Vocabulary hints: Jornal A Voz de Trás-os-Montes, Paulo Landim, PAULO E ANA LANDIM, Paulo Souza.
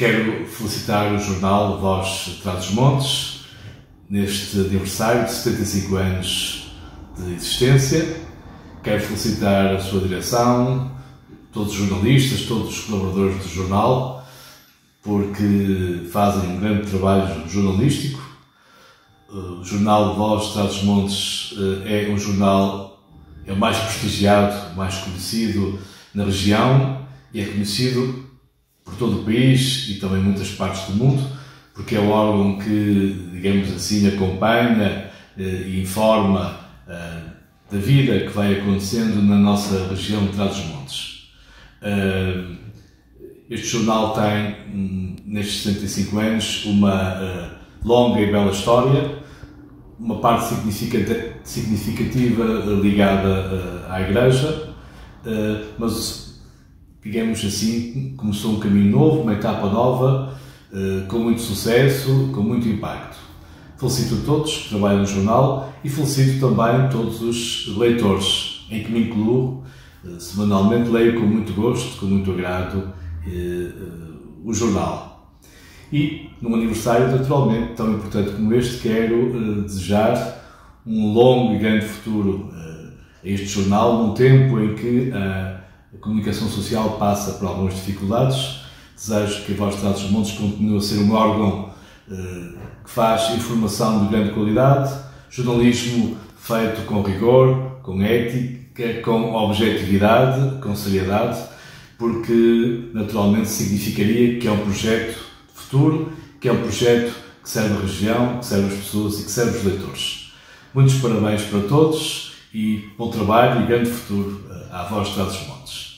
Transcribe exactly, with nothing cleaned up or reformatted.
Quero felicitar o Jornal A Voz de Trás-os-Montes neste aniversário de setenta e cinco anos de existência. Quero felicitar a sua direção, todos os jornalistas, todos os colaboradores do jornal, porque fazem um grande trabalho jornalístico. O Jornal A Voz de Trás-os-Montes é um jornal é o mais prestigiado, mais conhecido na região e é conhecido por todo o país e também muitas partes do mundo, porque é um órgão que, digamos assim, acompanha e informa da vida que vai acontecendo na nossa região de Trás-os-Montes. Este jornal tem, nestes setenta e cinco anos, uma longa e bela história, uma parte significativa ligada à Igreja, mas, digamos assim, começou um caminho novo, uma etapa nova, com muito sucesso, com muito impacto. Felicito todos que trabalham no jornal e felicito também todos os leitores, em que me incluo. Semanalmente leio com muito gosto, com muito agrado, o jornal. E, num aniversário, naturalmente, tão importante como este, quero desejar um longo e grande futuro a este jornal, num tempo em que a comunicação social passa por algumas dificuldades. Desejo que a Voz de Trás-os-Montes continue a ser um órgão que faz informação de grande qualidade, jornalismo feito com rigor, com ética, com objetividade, com seriedade, porque naturalmente significaria que é um projeto de futuro, que é um projeto que serve a região, que serve as pessoas e que serve os leitores. Muitos parabéns para todos e bom trabalho e grande futuro à Voz de Trás-os-Montes.